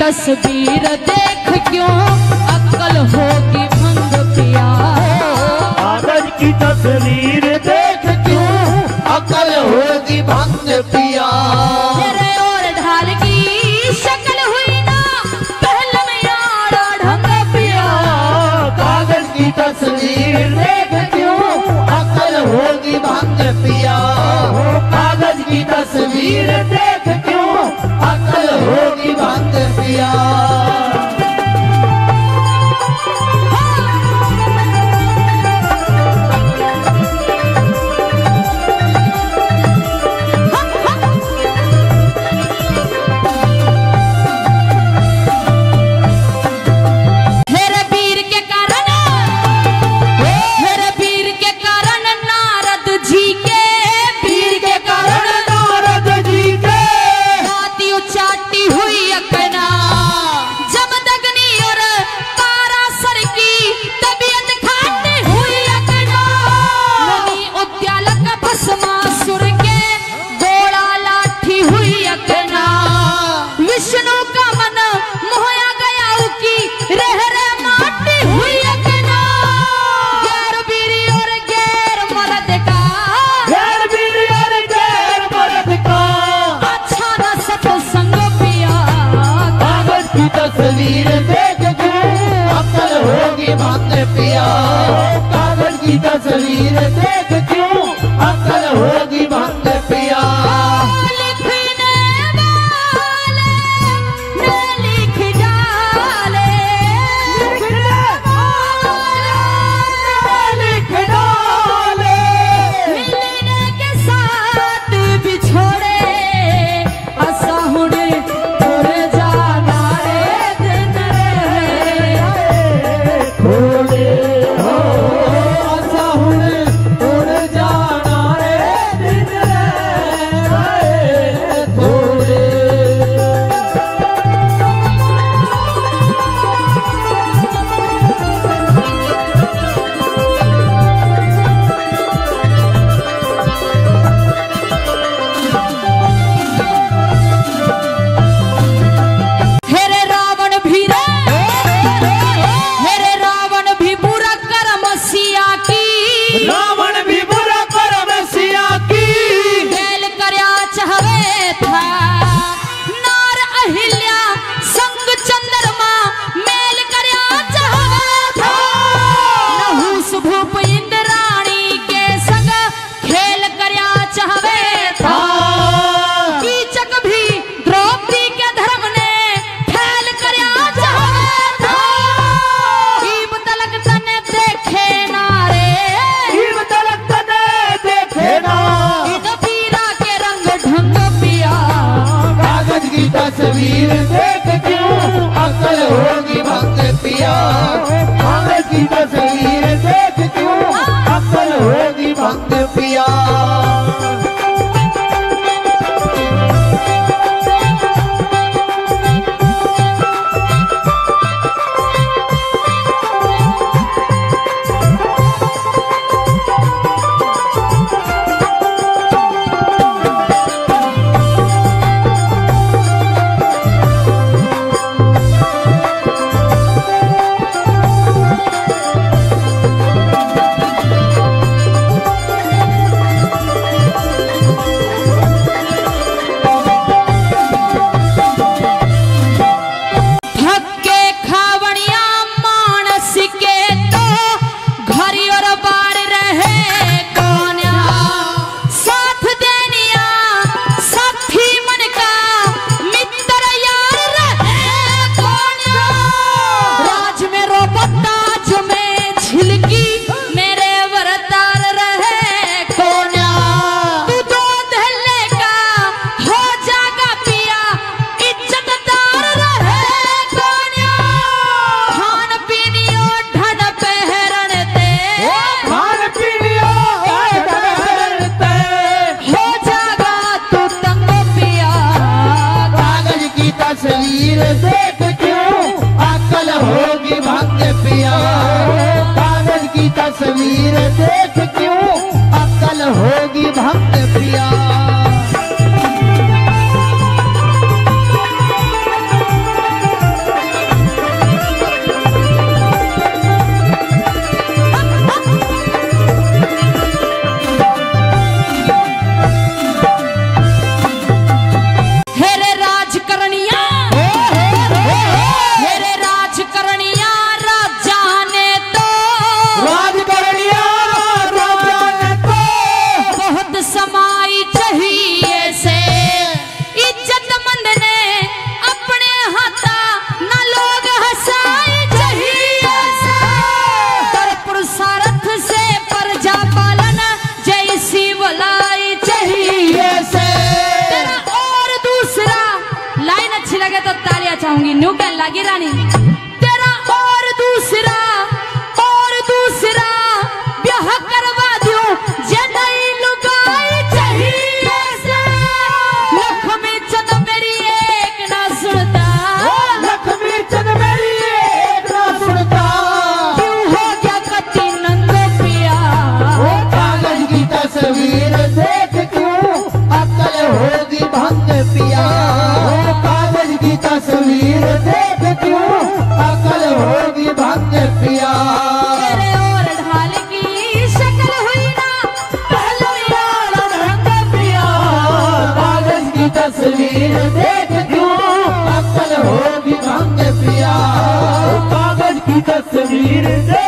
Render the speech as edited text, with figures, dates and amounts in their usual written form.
तस्वीर देख क्यों अक्ल होगी मंद पिया, आरज की तस्वीर देख क्यों अक्ल होगी मंद पिया। तेरे और ढाल की शक्ल हुई ना पहल में आड़ा ढंग पिया, कागज की तस्वीर देख क्यों अक्ल होगी मंद पिया, कागज की तस्वीर देख क्यों अक्ल होगी मंद पिया। तस्वीर देख क्यों अक्ल होगी मंद पिया, कागज की तस्वीर देख क्यों अक्ल होगी मंद पिया। लिखने वाले ने लिख डाले, लिखने वाले ने लिख डाले, मिलने के साथ बिछोड़े असा हुने तस्वीर देख क्यों अक्ल होगी मंद पिया, कागज की तस्वीर देख क्यों अक्ल होगी मंद पिया। तस्वीर देख क्यों अक्ल होगी मंद पिया, कागज की तस्वीर देख क्यों अक्ल होगी मंद पिया। जाऊंगी। न्यू कहने लगी रानी तेरा और दूसरा ब्याह करवा दियो जदाई लुगाई चाहिए से। लक्ष्मी चंद मेरी एक ना सुनता, लक्ष्मी चंद मेरी एक ना सुनता। क्यों हो गया कति नंदो पिया वो कागज की तस्वीर देख क्यों अकल होगी भंग पिया। तस्वीर देख क्यों अकल होगी भंग पिया। तेरे और ढाल की शक्ल हुई ना पहले यार भंग पिया। कागज की तस्वीर देख क्यों अकल होगी भंग पिया। कागज की तस्वीर